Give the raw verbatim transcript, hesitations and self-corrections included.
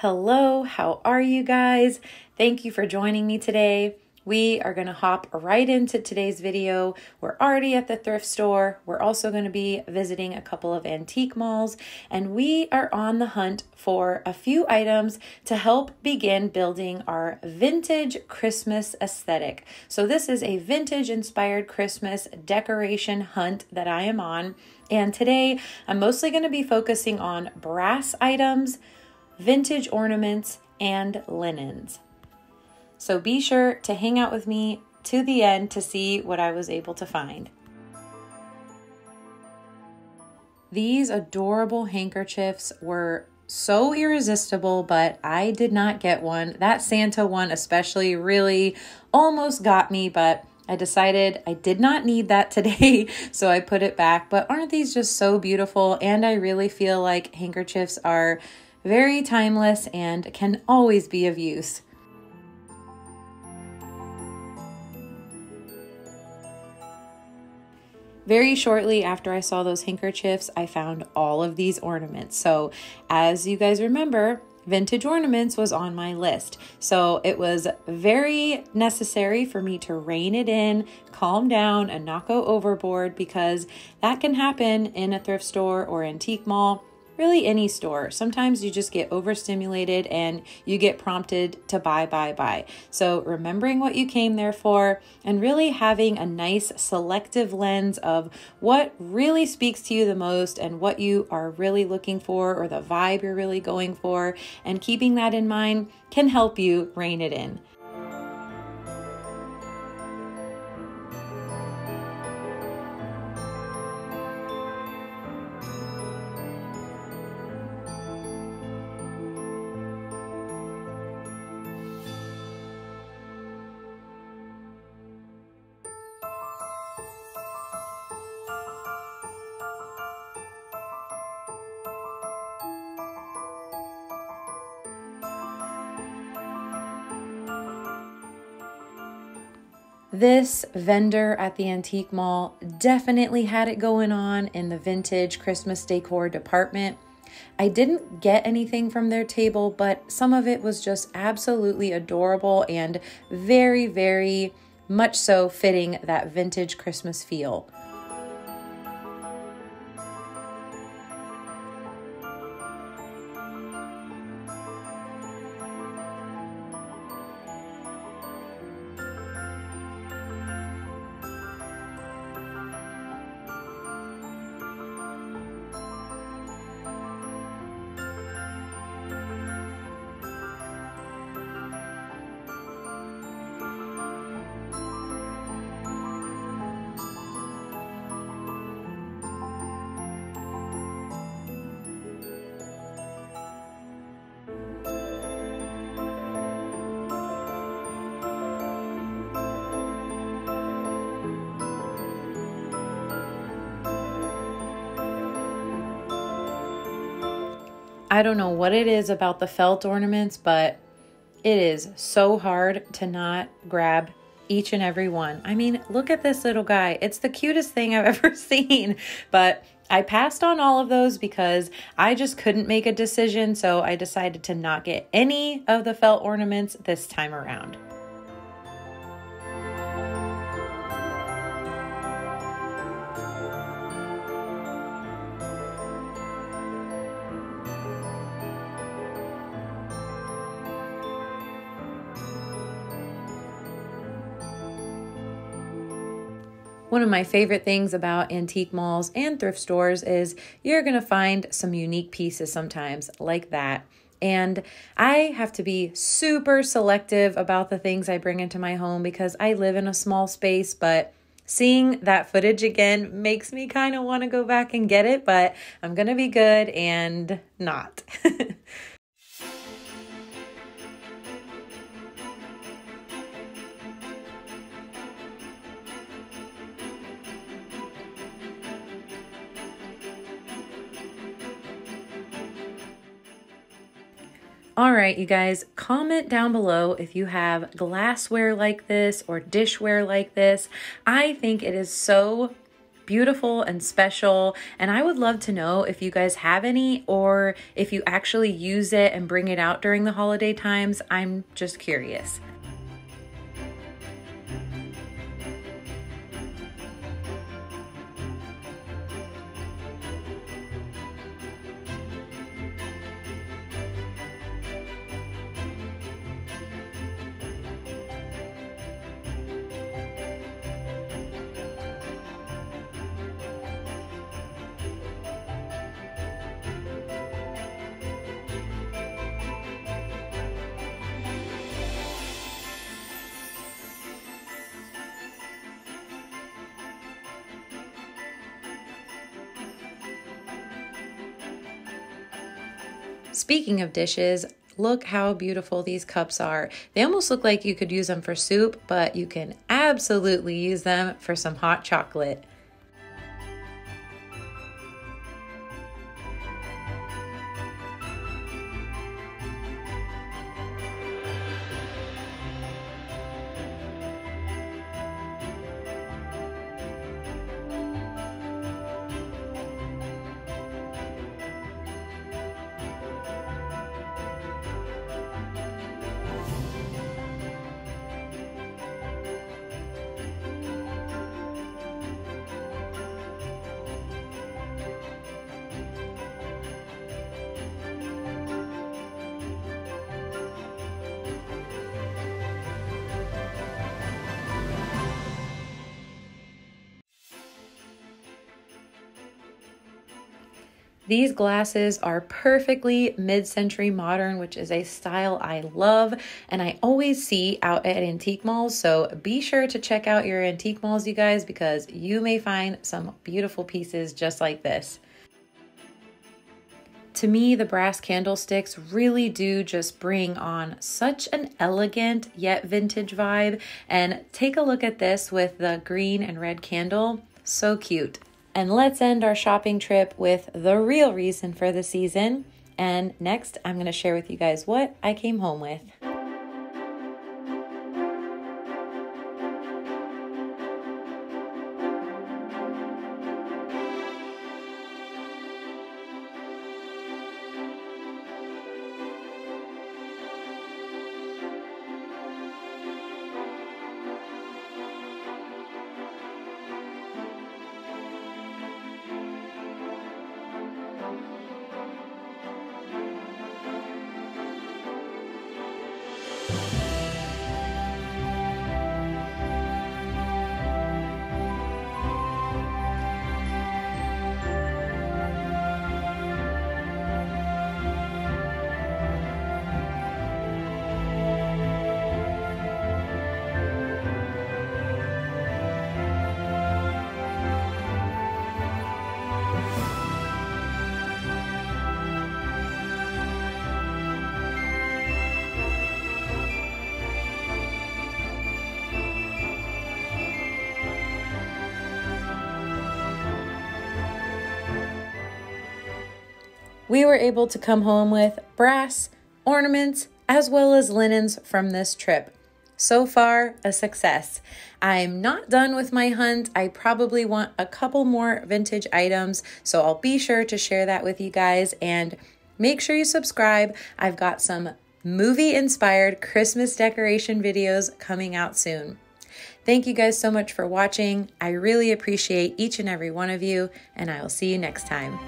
Hello, how are you guys? Thank you for joining me today. We are gonna hop right into today's video. We're already at the thrift store. We're also gonna be visiting a couple of antique malls, and we are on the hunt for a few items to help begin building our vintage Christmas aesthetic. So this is a vintage inspired Christmas decoration hunt that I am on. And today I'm mostly gonna be focusing on brass items, vintage ornaments, and linens. So be sure to hang out with me to the end to see what I was able to find. These adorable handkerchiefs were so irresistible, but I did not get one. That Santa one especially really almost got me, but I decided I did not need that today, so I put it back. But aren't these just so beautiful? And I really feel like handkerchiefs are very timeless and can always be of use. Very shortly after I saw those handkerchiefs, I found all of these ornaments. So as you guys remember, vintage ornaments was on my list. So it was very necessary for me to rein it in, calm down, and not go overboard, because that can happen in a thrift store or antique mall. Really any store. Sometimes you just get overstimulated and you get prompted to buy, buy, buy. So remembering what you came there for and really having a nice selective lens of what really speaks to you the most and what you are really looking for or the vibe you're really going for, and keeping that in mind can help you rein it in. This vendor at the antique mall definitely had it going on in the vintage Christmas decor department. I didn't get anything from their table, but some of it was just absolutely adorable and very, very much so fitting that vintage Christmas feel. I don't know what it is about the felt ornaments, but it is so hard to not grab each and every one. I mean, look at this little guy. It's the cutest thing I've ever seen, but I passed on all of those because I just couldn't make a decision. So I decided to not get any of the felt ornaments this time around. One of my favorite things about antique malls and thrift stores is you're going to find some unique pieces sometimes like that. And I have to be super selective about the things I bring into my home because I live in a small space, but seeing that footage again makes me kind of want to go back and get it, but I'm going to be good and not. All right, you guys, comment down below if you have glassware like this or dishware like this. I think it is so beautiful and special. And I would love to know if you guys have any, or if you actually use it and bring it out during the holiday times. I'm just curious. Speaking of dishes, look how beautiful these cups are. They almost look like you could use them for soup, but you can absolutely use them for some hot chocolate. These glasses are perfectly mid-century modern, which is a style I love and I always see out at antique malls. So be sure to check out your antique malls, you guys, because you may find some beautiful pieces just like this. To me, the brass candlesticks really do just bring on such an elegant yet vintage vibe. And take a look at this with the green and red candle. So cute. And let's end our shopping trip with the real reason for the season. And next, I'm going to share with you guys what I came home with. We were able to come home with brass, ornaments, as well as linens from this trip. So far, a success. I'm not done with my hunt. I probably want a couple more vintage items, so I'll be sure to share that with you guys, and make sure you subscribe. I've got some movie-inspired Christmas decoration videos coming out soon. Thank you guys so much for watching. I really appreciate each and every one of you, and I will see you next time.